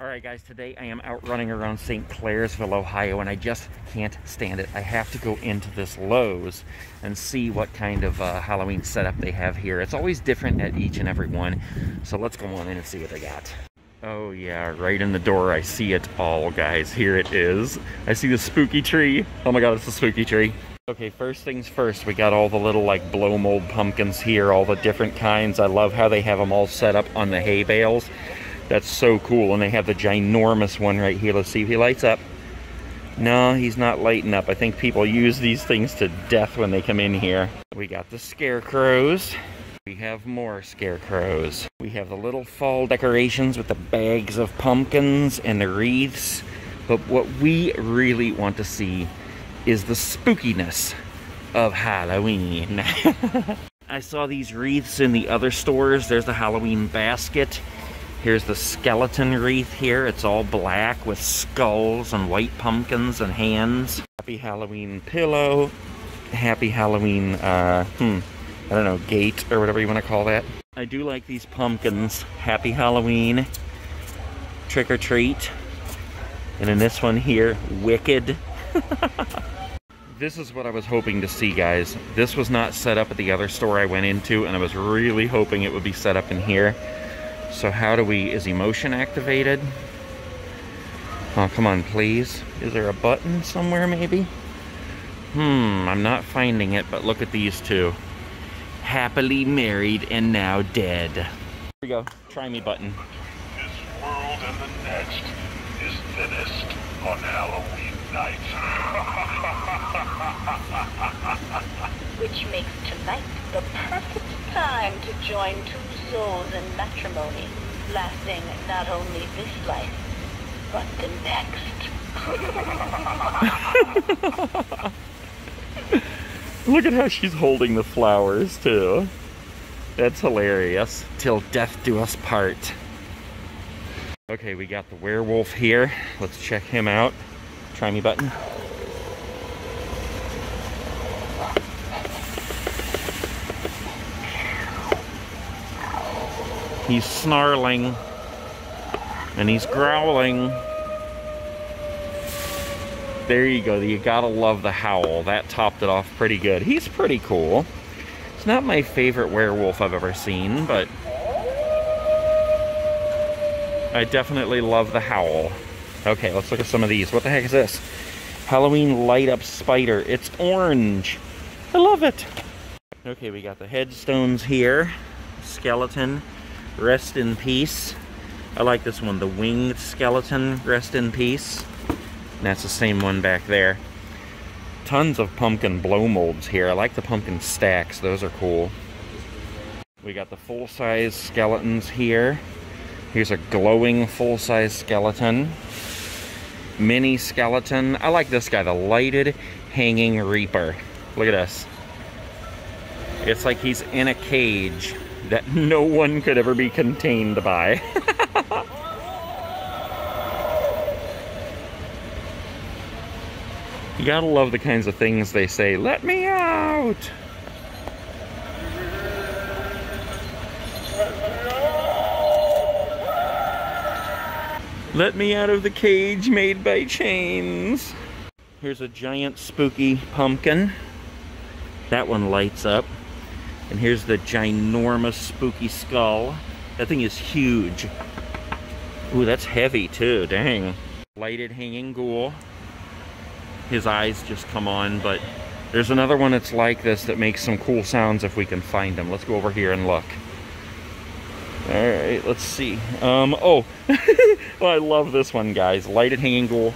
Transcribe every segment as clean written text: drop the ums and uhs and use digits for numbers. All right, guys, today I am out running around St. Clairsville, Ohio, and I just can't stand it. I have to go into this Lowe's and see what kind of Halloween setup they have here. It's always different at each and every one, so let's go on in and see what they got. Oh yeah, right in the door, I see it all, guys. Here it is. I see the spooky tree. Oh my God, it's a spooky tree. Okay, first things first, we got all the little like blow mold pumpkins here, all the different kinds. I love how they have them all set up on the hay bales. That's so cool. And they have the ginormous one right here. Let's see if he lights up. No, he's not lighting up. I think people use these things to death when they come in here. We got the scarecrows. We have more scarecrows. We have the little fall decorations with the bags of pumpkins and the wreaths. But what we really want to see is the spookiness of Halloween. I saw these wreaths in the other stores. There's the Halloween basket. Here's the skeleton wreath here. It's all black with skulls and white pumpkins and hands. Happy Halloween pillow. Happy Halloween, I don't know, gate or whatever you want to call that. I do like these pumpkins. Happy Halloween, trick or treat. And in this one here, wicked. This is what I was hoping to see, guys. This was not set up at the other store I went into, and I was really hoping it would be set up in here. So how do we, is emotion activated? Oh, come on, please. Is there a button somewhere, maybe? I'm not finding it, but look at these two. Happily married and now dead. Here we go, try me button. This world and the next is thinnest on Halloween night. Which makes tonight the perfect time to join two souls in matrimony, lasting not only this life, but the next. Look at how she's holding the flowers, too. That's hilarious. Till death do us part. Okay, we got the werewolf here. Let's check him out. Try me button. He's snarling, and he's growling. There you go, you gotta love the howl. That topped it off pretty good. He's pretty cool. It's not my favorite werewolf I've ever seen, but I definitely love the howl. Okay, let's look at some of these. What the heck is this? Halloween light up spider. It's orange. I love it. Okay, we got the headstones here. Skeleton. Rest in peace. I like this one, the winged skeleton, rest in peace. And that's the same one back there. Tons of pumpkin blow molds here. I like the pumpkin stacks, those are cool. We got the full-size skeletons here. Here's a glowing full-size skeleton. Mini skeleton. I like this guy, the lighted hanging reaper. Look at this. It's like he's in a cage that no one could ever be contained by. You gotta love the kinds of things they say, let me out! Let me out of the cage made by chains. Here's a giant spooky pumpkin. That one lights up. And here's the ginormous spooky skull. That thing is huge. Ooh, that's heavy too, dang. Lighted hanging ghoul. His eyes just come on, but there's another one that's like this that makes some cool sounds if we can find them. Let's go over here and look. All right, let's see. Oh, well, I love this one, guys. Lighted hanging ghoul.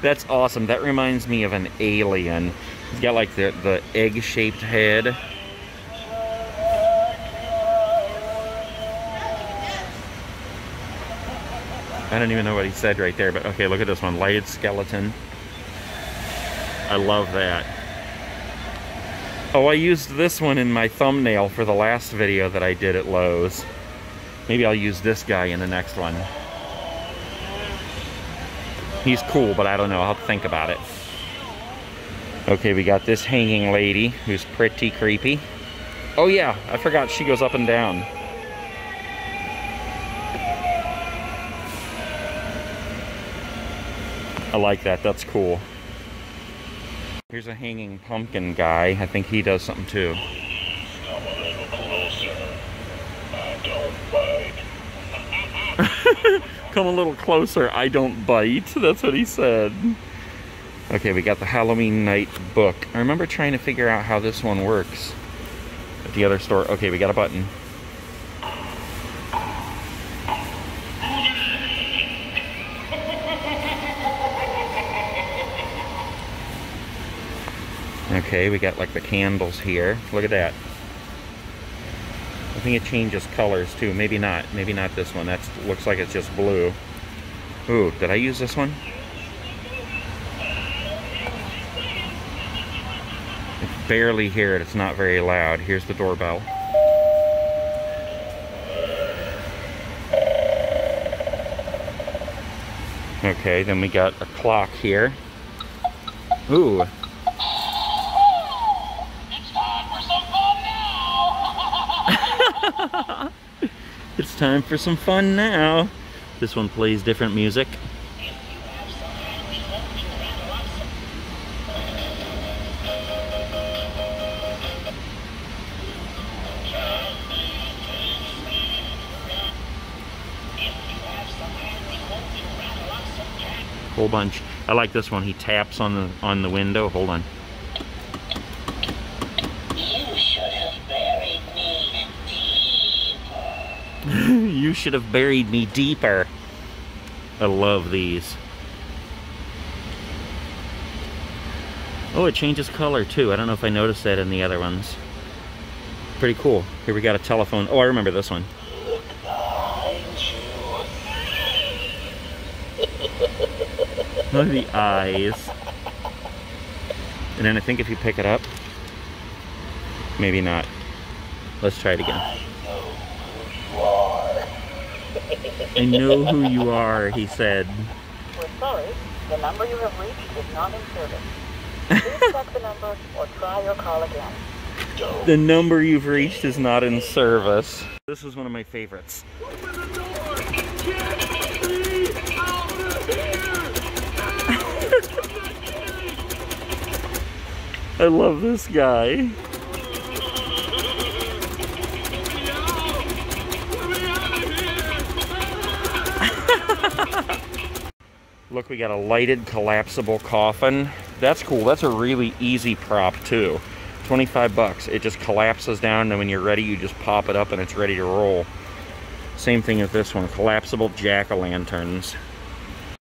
That's awesome. That reminds me of an alien. He's got like the egg-shaped head. I don't even know what he said right there, but okay, look at this one. Lighted skeleton. I love that. Oh, I used this one in my thumbnail for the last video that I did at Lowe's. Maybe I'll use this guy in the next one. He's cool, but I don't know. I'll think about it. Okay, we got this hanging lady who's pretty creepy. Oh yeah, I forgot she goes up and down. I like that. That's cool. Here's a hanging pumpkin guy. I think he does something too. Come a little closer, I don't bite. That's what he said. Okay, we got the Halloween night book. I remember trying to figure out how this one works at the other store. Okay, we got a button. Okay, we got like the candles here. Look at that. I think it changes colors too. Maybe not. Maybe not this one. That looks like it's just blue. Ooh, did I use this one? It's barely here. It's not very loud. Here's the doorbell. Okay, then we got a clock here. Ooh. It's time for some fun now. This one plays different music. Whole bunch. I like this one. He taps on the window. Hold on. You should have buried me deeper. I love these. Oh, it changes color too. I don't know if I noticed that in the other ones. Pretty cool. Here we got a telephone. Oh, I remember this one. Look behind you. Look at the eyes. And then I think if you pick it up, maybe not. Let's try it again. I know who you are, he said. We're sorry, the number you have reached is not in service. Please check the number or try your call again. The number you've reached is not in service. This is one of my favorites. Open the door! Get me out of here! I love this guy. Look, we got a lighted collapsible coffin. That's cool. That's a really easy prop too. 25 bucks. It just collapses down, and when you're ready, you just pop it up and it's ready to roll. Same thing with this one. Collapsible jack-o'-lanterns.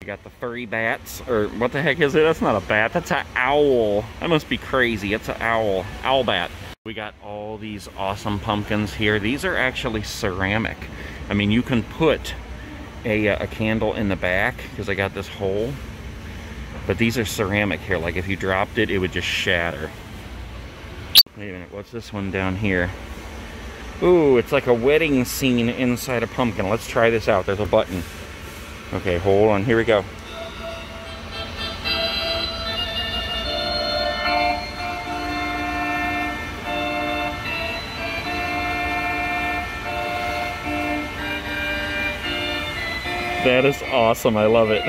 We got the furry bats, or what the heck is it? That's not a bat. That's an owl. That must be crazy. It's an owl. Owl bat. We got all these awesome pumpkins here. These are actually ceramic. I mean, you can put a candle in the back because I got this hole, but these are ceramic here. Like if you dropped it, it would just shatter. Wait a minute, what's this one down here? Ooh, it's like a wedding scene inside a pumpkin. Let's try this out. There's a button. Okay, hold on. Here we go. That is awesome. I love it.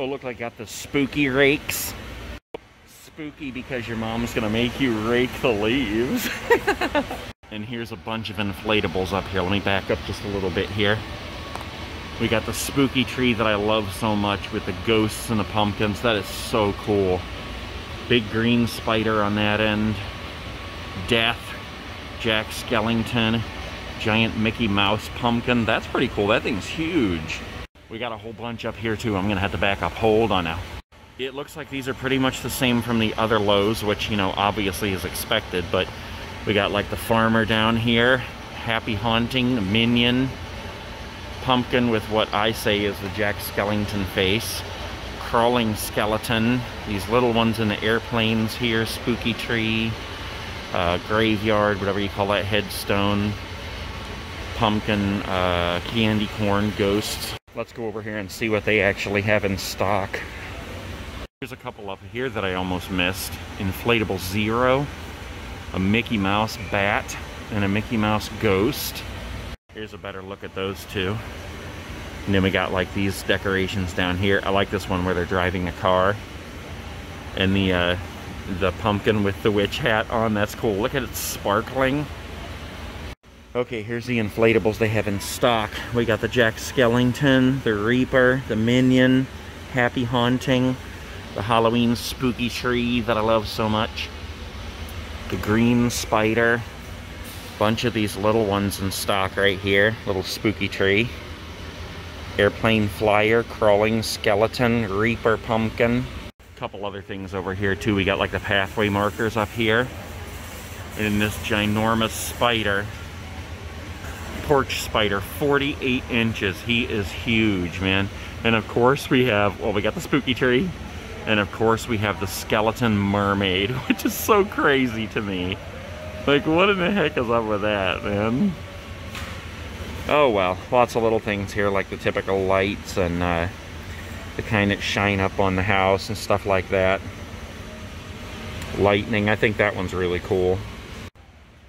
Oh, look, I got the spooky rakes. Spooky because your mom's gonna make you rake the leaves. And here's a bunch of inflatables up here. Let me back up just a little bit here. We got the spooky tree that I love so much with the ghosts and the pumpkins. That is so cool. Big green spider on that end. Death. Jack Skellington. Giant Mickey Mouse pumpkin. That's pretty cool. That thing's huge. We got a whole bunch up here too. I'm gonna have to back up. Hold on now. It looks like these are pretty much the same from the other Lowe's, which, you know, obviously is expected, but we got like the farmer down here, Happy Haunting, Minion, pumpkin with what I say is the Jack Skellington face, crawling skeleton, these little ones in the airplanes here, spooky tree, graveyard, whatever you call that, headstone, pumpkin, candy corn, ghosts. Let's go over here and see what they actually have in stock. Here's a couple up here that I almost missed. Inflatable Zero, a Mickey Mouse bat, and a Mickey Mouse ghost. Here's a better look at those two. And then we got like these decorations down here. I like this one where they're driving a car. And the pumpkin with the witch hat on, that's cool. Look at it sparkling. Okay, here's the inflatables they have in stock. We got the Jack Skellington, the Reaper, the Minion, Happy Haunting, the Halloween spooky tree that I love so much, the green spider, bunch of these little ones in stock right here, little spooky tree, airplane flyer, crawling skeleton, Reaper pumpkin. A couple other things over here too. We got like the pathway markers up here, and this ginormous spider. Porch spider, 48 inches. He is huge, man. And of course we have, well, we got the spooky tree, and of course we have the skeleton mermaid, which is so crazy to me. Like, what in the heck is up with that, man? Oh well, lots of little things here, like the typical lights and the kind that shine up on the house and stuff like that. Lightning, I think that one's really cool.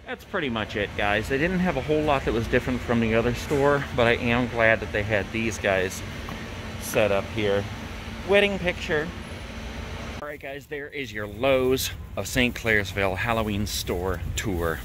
That's pretty much it, guys. They didn't have a whole lot that was different from the other store, but I am glad that they had these guys set up here. Wedding picture. All right, guys, there is your Lowe's of St. Clairsville Halloween store tour.